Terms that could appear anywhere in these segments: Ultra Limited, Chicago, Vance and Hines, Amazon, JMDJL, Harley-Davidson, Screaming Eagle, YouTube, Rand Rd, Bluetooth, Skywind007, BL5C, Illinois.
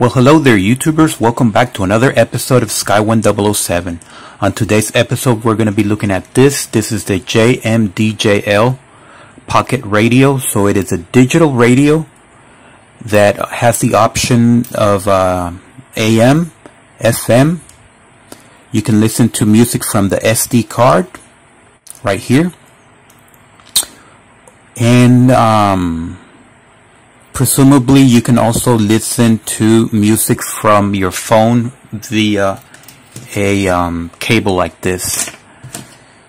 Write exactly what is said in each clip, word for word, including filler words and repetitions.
Well, hello there, YouTubers. Welcome back to another episode of Skywind double oh seven. On today's episode, we're going to be looking at this. This is the J M D J L pocket radio. So it is a digital radio that has the option of uh, A M, F M. You can listen to music from the S D card right here. And, um... presumably you can also listen to music from your phone via a um, cable like this.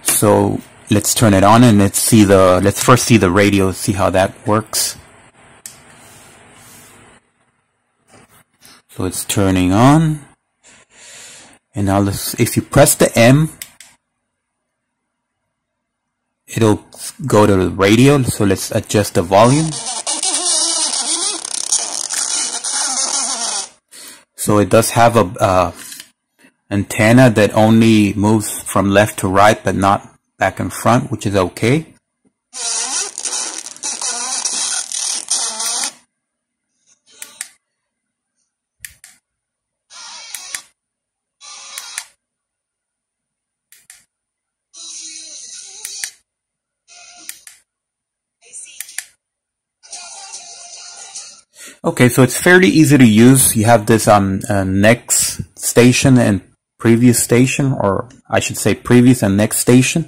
So let's turn it on and let's see the let's first see the radio, see how that works. So it's turning on, and now let's, if you press the M, it'll go to the radio. So let's adjust the volume. So it does have a uh, antenna that only moves from left to right, but not back and front, which is okay. Okay, so it's fairly easy to use. You have this um uh, next station and previous station, or I should say previous and next station.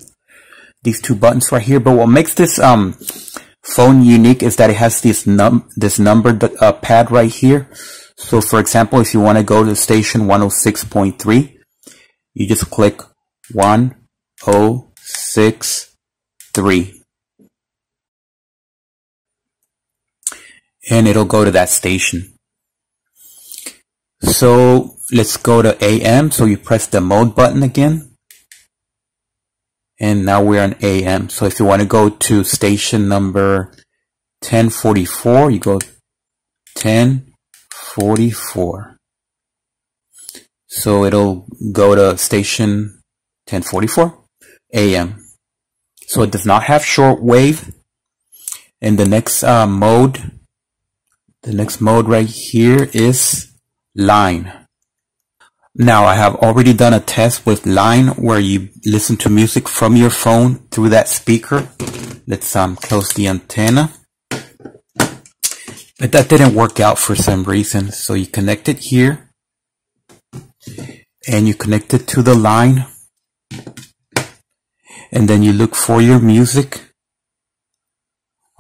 These two buttons right here. But what makes this um phone unique is that it has this num this numbered uh, pad right here. So, for example, if you want to go to station one oh six point three, you just click one oh six three. And it'll go to that station. So let's go to A M. So you press the mode button again. And now we're on A M. So if you want to go to station number ten forty-four, you go ten forty-four. So it'll go to station ten forty-four A M. So it does not have shortwave. And the next uh, mode The next mode right here is line. Now, I have already done a test with line where you listen to music from your phone through that speaker. Let's um, close the antenna. But that didn't work out for some reason. So you connect it here. And you connect it to the line. And then you look for your music.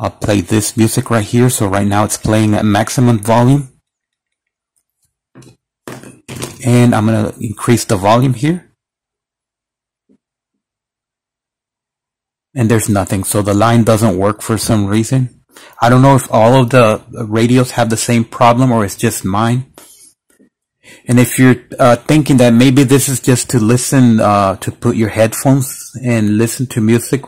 I'll play this music right here. So right now it's playing at maximum volume. And I'm going to increase the volume here. And there's nothing. So the line doesn't work for some reason. I don't know if all of the radios have the same problem or it's just mine. And if you're uh, thinking that maybe this is just to listen, uh, to put your headphones and listen to music,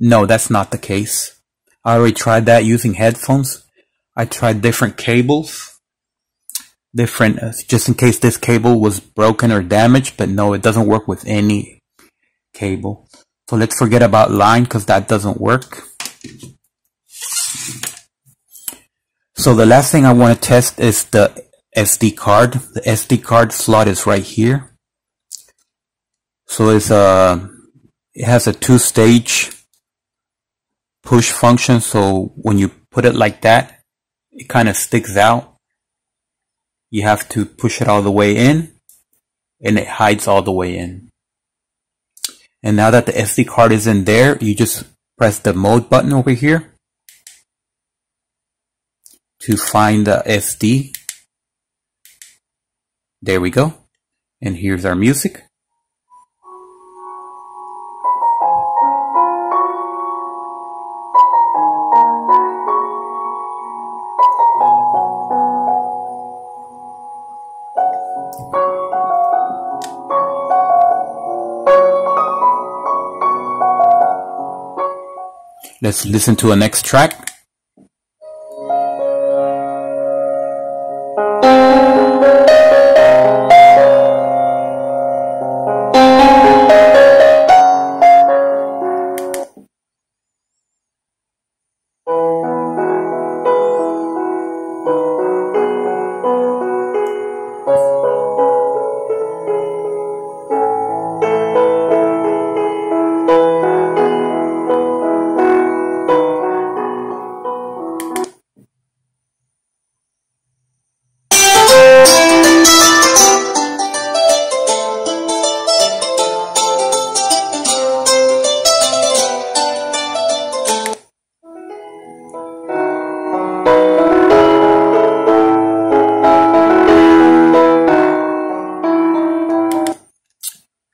no, that's not the case. I already tried that using headphones. I tried different cables, different, uh, just in case this cable was broken or damaged, but no, it doesn't work with any cable. So let's forget about line because that doesn't work. So the last thing I want to test is the S D card. The S D card slot is right here. So it's a, it has a two-stage push function, so when you put it like that, it kind of sticks out. You have to push it all the way in, and it hides all the way in. And now that the S D card is in there, you just press the mode button over here to find the S D. There we go. And here's our music. Let's listen to a next track.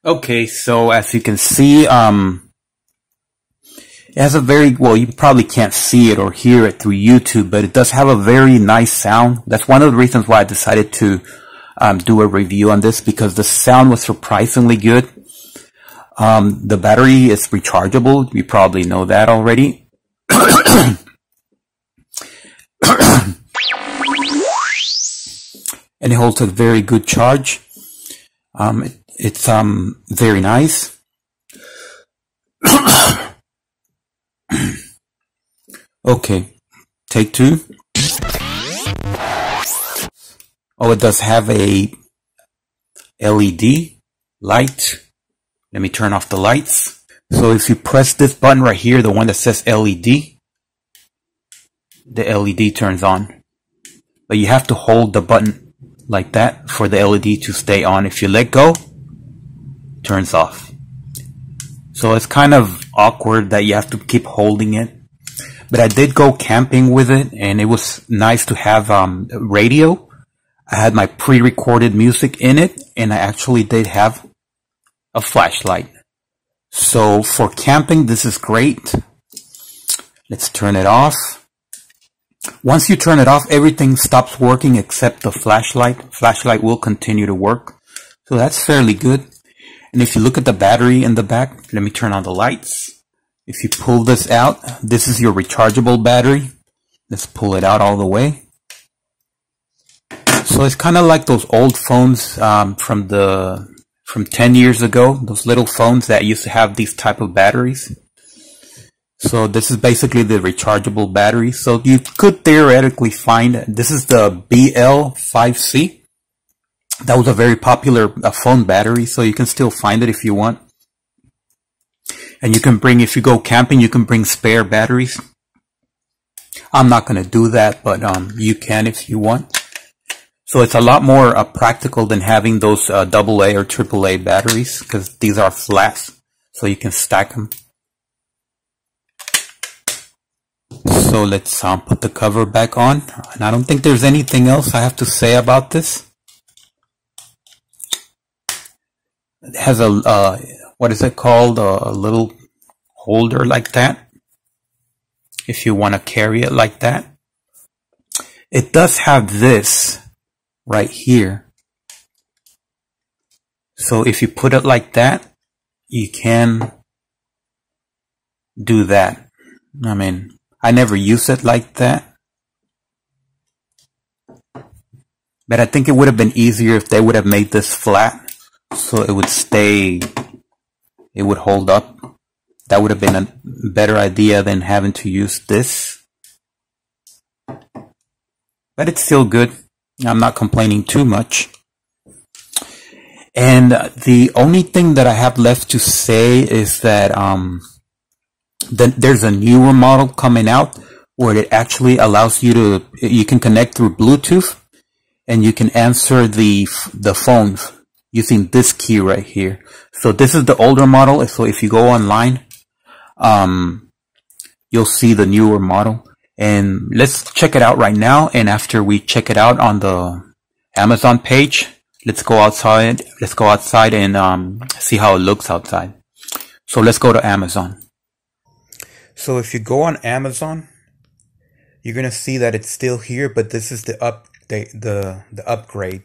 Okay, so as you can see, um, it has a very, well, you probably can't see it or hear it through YouTube, but it does have a very nice sound. That's one of the reasons why I decided to um, do a review on this, because the sound was surprisingly good. Um, the battery is rechargeable. You probably know that already. And it holds a very good charge. Um, it, It's um very nice. Okay, take two. Oh, it does have a L E D light. Let me turn off the lights. So if you press this button right here, the one that says L E D, the L E D turns on. But you have to hold the button like that for the L E D to stay on. If you let go, turns off. So it's kind of awkward that you have to keep holding it. But I did go camping with it, and it was nice to have um, radio. I had my pre-recorded music in it, and I actually did have a flashlight. So for camping, this is great. Let's turn it off. Once you turn it off, everything stops working except the flashlight. Flashlight will continue to work. So that's fairly good. And if you look at the battery in the back, let me turn on the lights. If you pull this out, this is your rechargeable battery. Let's pull it out all the way. So it's kind of like those old phones um, from the from ten years ago, those little phones that used to have these type of batteries. So this is basically the rechargeable battery. So you could theoretically find, this is the B L five C. That was a very popular uh, phone battery, so you can still find it if you want. And you can bring, if you go camping, you can bring spare batteries. I'm not going to do that, but um, you can if you want. So it's a lot more uh, practical than having those uh, double A or triple A batteries, because these are flat, so you can stack them. So let's um, put the cover back on. And I don't think there's anything else I have to say about this. It has a, uh, what is it called, a, a little holder like that, if you want to carry it like that. It does have this right here. So if you put it like that, you can do that. I mean, I never use it like that. But I think it would have been easier if they would have made this flat, so it would stay, it would hold up. That would have been a better idea than having to use this. But it's still good. I'm not complaining too much. And the only thing that I have left to say is that um, the, there's a newer model coming out where it actually allows you to, you can connect through Bluetooth and you can answer the, the phones using this key right here. So this is the older model. So if you go online, um, you'll see the newer model. And let's check it out right now. And after we check it out on the Amazon page, let's go outside. Let's go outside and um, see how it looks outside. So let's go to Amazon. So if you go on Amazon, you're gonna see that it's still here, but this is the update, the the upgrade.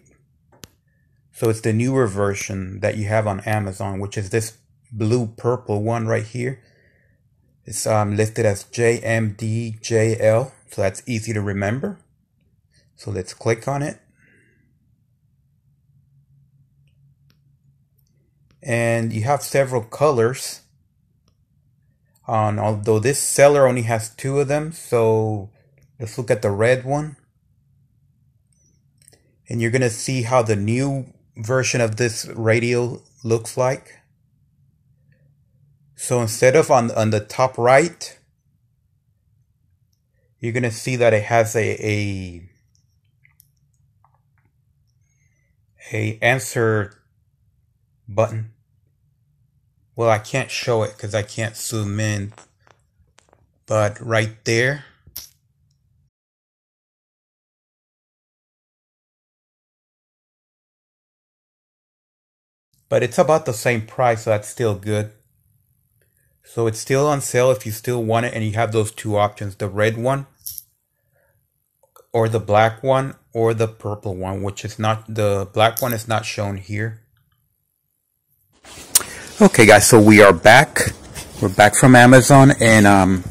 So it's the newer version that you have on Amazon, which is this blue purple one right here. It's um, listed as J M D J L, so that's easy to remember. So let's click on it. And you have several colors on, although this seller only has two of them. So let's look at the red one. And you're going to see how the new version of this radio looks like. So instead of on, on the top right, you're going to see that it has a, a, a answer button. Well, I can't show it because I can't zoom in, but right there. but it's about the same price, so that's still good. So it's still on sale if you still want it, and you have those two options, the red one or the black one or the purple one, which is not, the black one is not shown here. Okay guys, so we are back. We're back from Amazon, and um,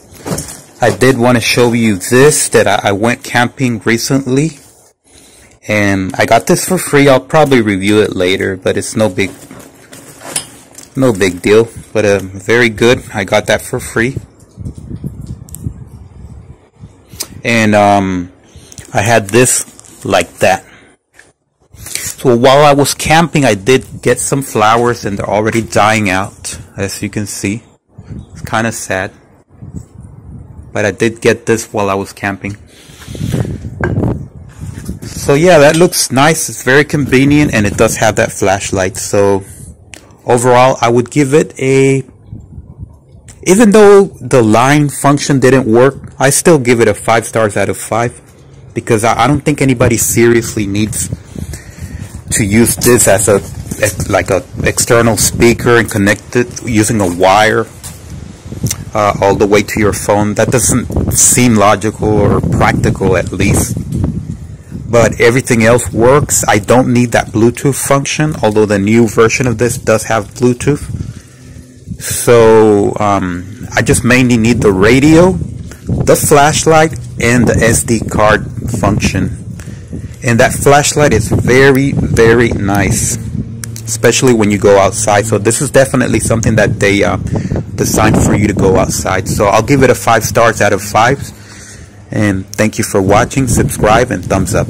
I did want to show you this, that I, I went camping recently and I got this for free. I'll probably review it later, but it's no big no big deal, but uh, very good. I got that for free, and um, I had this like that. So while I was camping, I did get some flowers, and they're already dying out, as you can see. It's kind of sad, but I did get this while I was camping. So yeah, that looks nice. It's very convenient, and it does have that flashlight. So overall, I would give it a, even though the line function didn't work, I still give it a five stars out of five, because I, I don't think anybody seriously needs to use this as a, as like a external speaker and connect it using a wire uh, all the way to your phone. That doesn't seem logical or practical, at least. But everything else works. I don't need that Bluetooth function, although the new version of this does have Bluetooth. So um, I just mainly need the radio, the flashlight, and the S D card function. And that flashlight is very, very nice, especially when you go outside. So this is definitely something that they uh, designed for you to go outside. So I'll give it a five stars out of five. And thank you for watching. Subscribe and thumbs up.